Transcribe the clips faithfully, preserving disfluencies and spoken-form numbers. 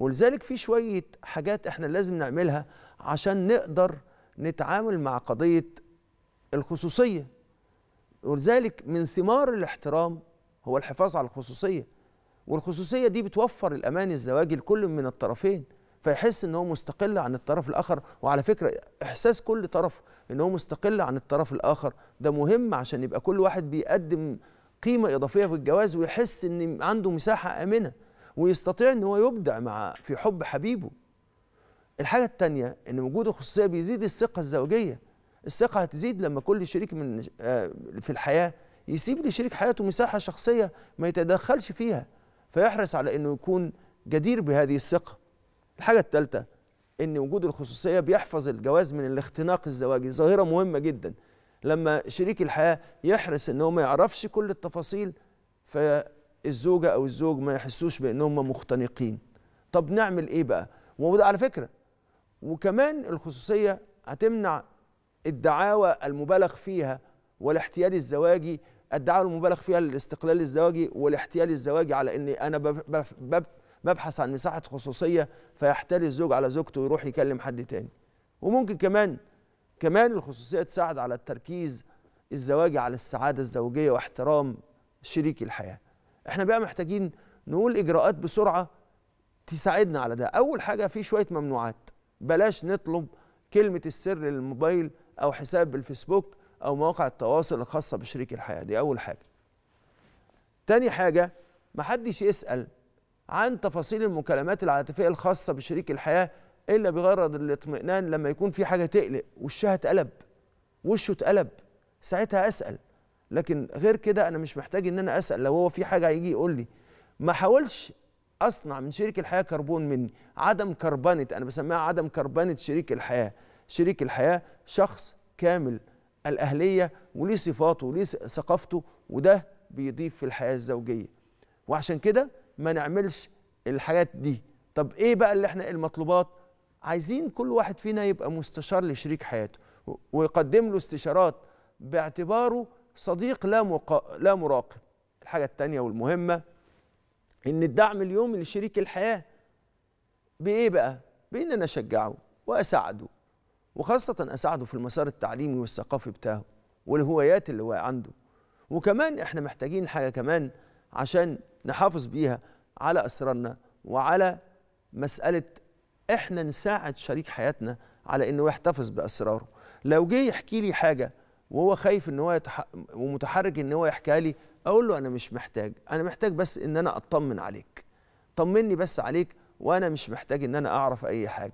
ولذلك في شوية حاجات احنا لازم نعملها عشان نقدر نتعامل مع قضية الخصوصية. ولذلك من ثمار الاحترام هو الحفاظ على الخصوصية، والخصوصية دي بتوفر الأمان الزواجي لكل من الطرفين، فيحس أنه مستقل عن الطرف الآخر. وعلى فكرة إحساس كل طرف أنه مستقل عن الطرف الآخر ده مهم عشان يبقى كل واحد بيقدم قيمة إضافية في الجواز، ويحس أن عنده مساحة آمنة ويستطيع أن هو يبدع مع في حب حبيبه. الحاجة التانية أن وجود الخصوصية بيزيد الثقة الزوجية. الثقة هتزيد لما كل شريك من في الحياة يسيب لشريك حياته مساحة شخصية ما يتدخلش فيها، فيحرص على أنه يكون جدير بهذه الثقة. الحاجة الثالثة أن وجود الخصوصية بيحفظ الجواز من الاختناق الزواجي، ظاهرة مهمة جدا. لما شريك الحياة يحرص أنه ما يعرفش كل التفاصيل فالزوجة أو الزوج ما يحسوش بأنهم مختنقين. طب نعمل إيه بقى؟ وده على فكرة، وكمان الخصوصية هتمنع الدعاوى المبالغ فيها والاحتيال الزواجي، الدعاوى المبالغ فيها للاستقلال الزواجي والاحتيال الزواجي على ان انا ببحث عن مساحه خصوصيه فيحتال الزوج على زوجته ويروح يكلم حد تاني. وممكن كمان كمان الخصوصيه تساعد على التركيز الزواجي على السعاده الزوجيه واحترام شريك الحياه. احنا بقى محتاجين نقول اجراءات بسرعه تساعدنا على ده. اول حاجه في شويه ممنوعات، بلاش نطلب كلمه السر للموبايل أو حساب الفيسبوك أو مواقع التواصل الخاصة بشريك الحياة، دي أول حاجة. تاني حاجة، محدش يسأل عن تفاصيل المكالمات العاطفية الخاصة بشريك الحياة إلا بغرض الاطمئنان. لما يكون في حاجة تقلق، وشها اتقلب، وشه اتقلب، ساعتها أسأل، لكن غير كده أنا مش محتاج إن أنا أسأل. لو هو في حاجة هيجي يقول لي. ما حاولش أصنع من شريك الحياة كربون مني، عدم كربنة، أنا بسميها عدم كربنة شريك الحياة. شريك الحياة شخص كامل الأهلية وليه صفاته وليه ثقافته، وده بيضيف في الحياة الزوجية، وعشان كده ما نعملش الحاجات دي. طب إيه بقى اللي احنا المطلوبات؟ عايزين كل واحد فينا يبقى مستشار لشريك حياته ويقدم له استشارات باعتباره صديق لا مقا... لا مراقب. الحاجة التانية والمهمة، إن الدعم اليومي لشريك الحياة بإيه بقى؟ بإن أنا أشجعه وأساعده، وخاصة أساعده في المسار التعليمي والثقافي بتاعه والهوايات اللي هو عنده. وكمان إحنا محتاجين حاجة كمان عشان نحافظ بيها على أسرارنا، وعلى مسألة إحنا نساعد شريك حياتنا على إنه يحتفظ بأسراره. لو جه يحكي لي حاجة وهو خايف إن هو يتح... ومتحرج إن هو يحكيها لي، أقول له أنا مش محتاج، أنا محتاج بس إن أنا أطمن عليك، طمني بس عليك، وأنا مش محتاج إن أنا أعرف أي حاجة.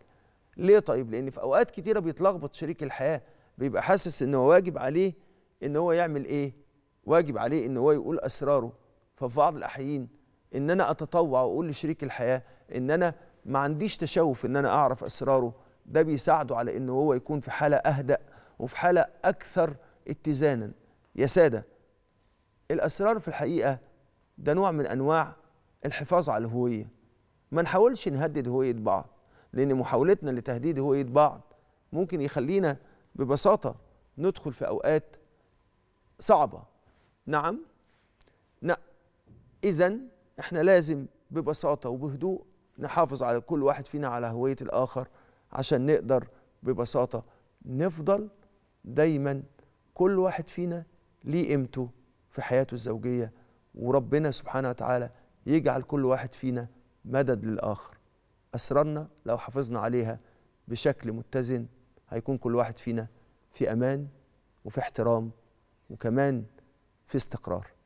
ليه طيب؟ لأن في أوقات كتيرة بيتلخبط شريك الحياة، بيبقى حاسس إن هو واجب عليه إن هو يعمل إيه؟ واجب عليه إن هو يقول أسراره. ففي بعض الأحيان إن أنا أتطوع وأقول لشريك الحياة إن أنا ما عنديش تشوف إن أنا أعرف أسراره، ده بيساعده على إن هو يكون في حالة أهدأ وفي حالة أكثر اتزانا. يا سادة، الأسرار في الحقيقة ده نوع من أنواع الحفاظ على الهوية. ما نحاولش نهدد هوية بعض، لأن محاولتنا لتهديد هوية بعض ممكن يخلينا ببساطة ندخل في أوقات صعبة. نعم؟ نعم. إذن إحنا لازم ببساطة وبهدوء نحافظ على كل واحد فينا على هوية الآخر، عشان نقدر ببساطة نفضل دايما كل واحد فينا ليه قيمته في حياته الزوجية، وربنا سبحانه وتعالى يجعل كل واحد فينا مدد للآخر. أسرارنا لو حافظنا عليها بشكل متزن هيكون كل واحد فينا في أمان وفي احترام وكمان في استقرار.